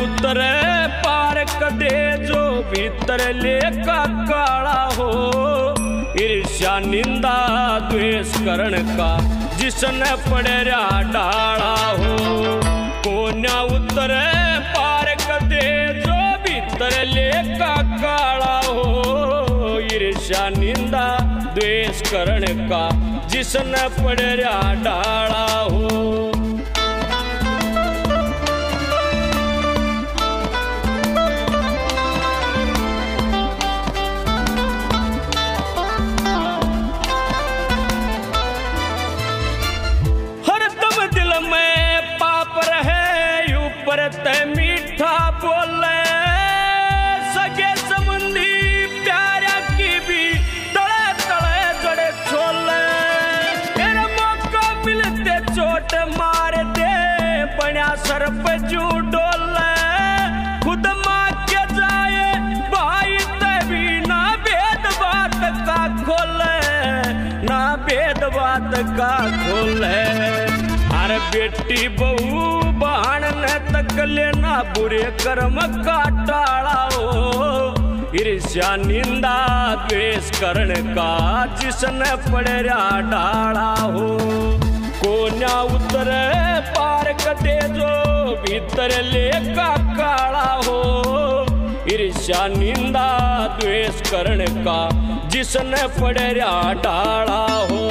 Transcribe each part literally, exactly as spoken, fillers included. उतरे पार कदे जो भीतर लेका काला हो, ईर्ष्या निंदा द्वेष करण का जिसने पड़े डाला हो। कोन्या उतरे पार कदे जो भीतर लेका काला हो, ईर्ष्या निंदा द्वेष करण का जिसने पड़े डाला हो। ते मीठा बोले सगे संबंधी प्यारा की भी तड़े तड़े जड़े छोले, तेरा मौका मिलते चोट मार दे बना सर पे जू डोले। खुद मार के जाए भाई तभी ना भेद बात का खोले, ना भेद बात का खोले। अरे बेटी बहू बहन ने तक लेना बुरे कर्म का टाला हो, ईर्ष्या निंदा द्वेष करण का जिसने पड़ेरा डाला हो। कोन्या उतरे पार कदे जो भीतर लेका काला हो, ईर्ष्या निंदा द्वेष करण का जिसने पड़ेरा डाला हो।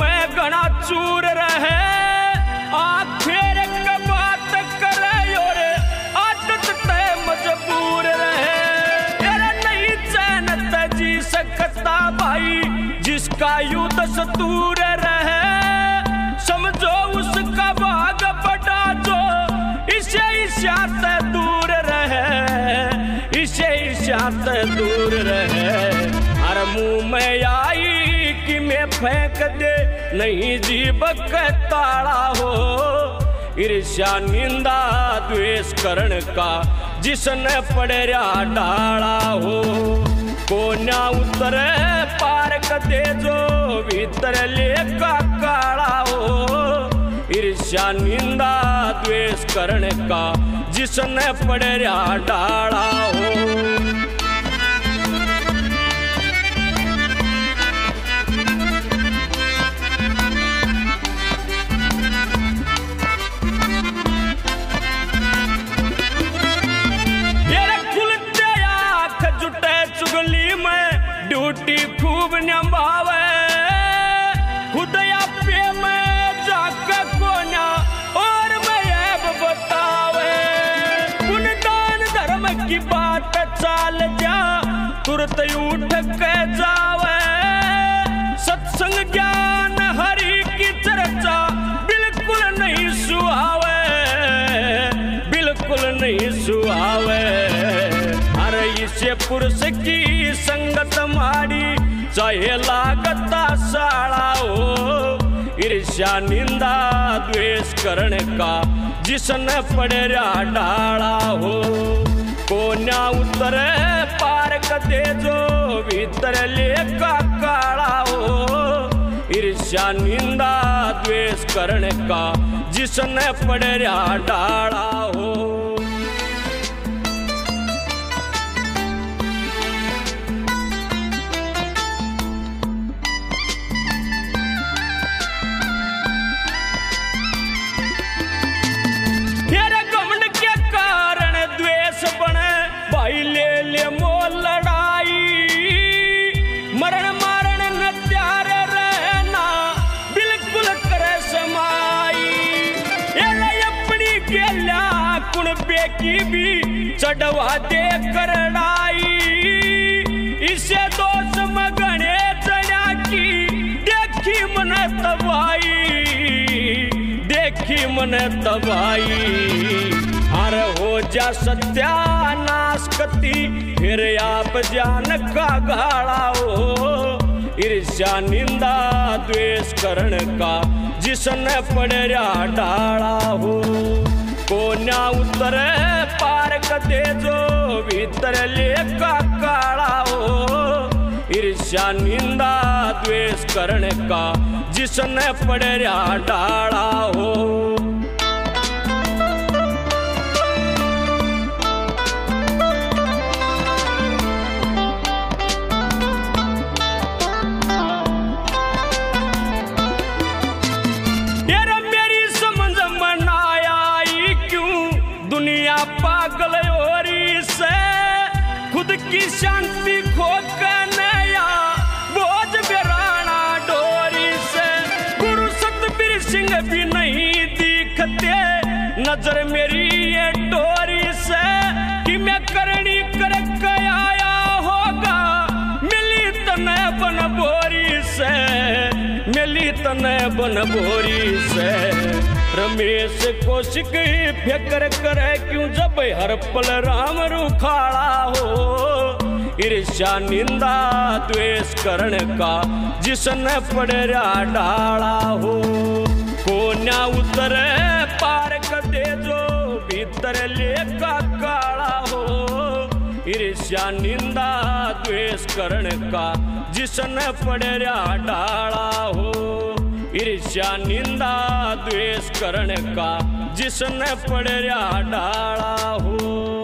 मैं घना चूर रहे आप फेर कबात करे और आदत ते मजबूर रहे। तेरा नहीं चैन ते जी सकता भाई जिसका युद्ध सतूर रहे, समझो उसका भाग बड़ा जो इसे ईर्ष्या से दूर रहे, इसे ईर्ष्या से दूर रहे। अरे मुँह में आई कि मैं फेंक दे नहीं जीव ताड़ा हो, ईर्ष्या निंदा द्वेष करण का जिसने पड़ेरा डाला हो। कोन्या उतरे पार कदे जो भीतर लेका काला हो, ईर्ष्या निंदा द्वेष करण का जिसने पड़ेरा डाला हो। ड्यूटी खूब निभावे खुदया पे मैं जाके कोन्या और मैब बतावे। गुणदान धर्म की बात चाल जा तुरत उठ के जावे, सत्संग ज्ञान हरि की चर्चा बिल्कुल नहीं सुहावे, बिल्कुल नहीं सुहावे। इसे पुरुष की संगत मारी चाहे लागता साड़ा हो, ईर्ष्या निंदा द्वेष करण का जिसने पड़ेरा डाला हो। कोन्या उतरे पार कदे जो भीतर लेका काला हो, ईर्ष्या निंदा द्वेष करण का जिसने पड़ेरा डाला हो। की भी चढ़वा दे करड़ाई, इसे दोष मगने चढ़ा की देखी मन तबाई, बने तबाही, हर हो जा सत्यानाश कती, फिर आप जान का घाड़ा हो। ईर्ष्या निंदा द्वेष करण का जिसने पड़या डाला हो। कोन्या उतरे पार कते जो भीतर लेका काड़ा हो। ईर्ष्या निंदा द्वेष करण का जिसने पड़या डाला हो। तेरा मेरी समझ में ना आई क्यों दुनिया पागल हो रही से। खुद की शांति खोकर भी नहीं दिखते नजर मेरी ये डोरी से। कि मैं करनी करके आया होगा मिली तने बनभोरी से, मिली तने बनभोरी से। रमेश कौशिक ही फिक्र करे क्यों जब हर पल राम रुखाड़ा हो। ईर्ष्या निंदा द्वेष करण का जिसने पड़या डाला हो। कोन्या उतरे पार कदे जो भीतर लेका काला हो। ईर्ष्या निंदा द्वेष करण का जिसने पड़या डाला हो। ईर्ष्या निंदा द्वेष करण का जिसने पड़या डाला हो।